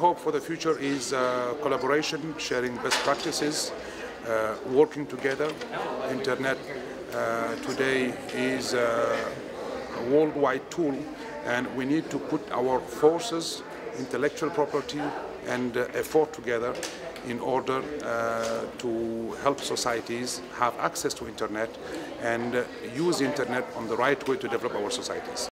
Hope for the future is collaboration, sharing best practices, working together. Internet today is a worldwide tool, and we need to put our forces, intellectual property and effort together in order to help societies have access to internet and use internet on the right way to develop our societies.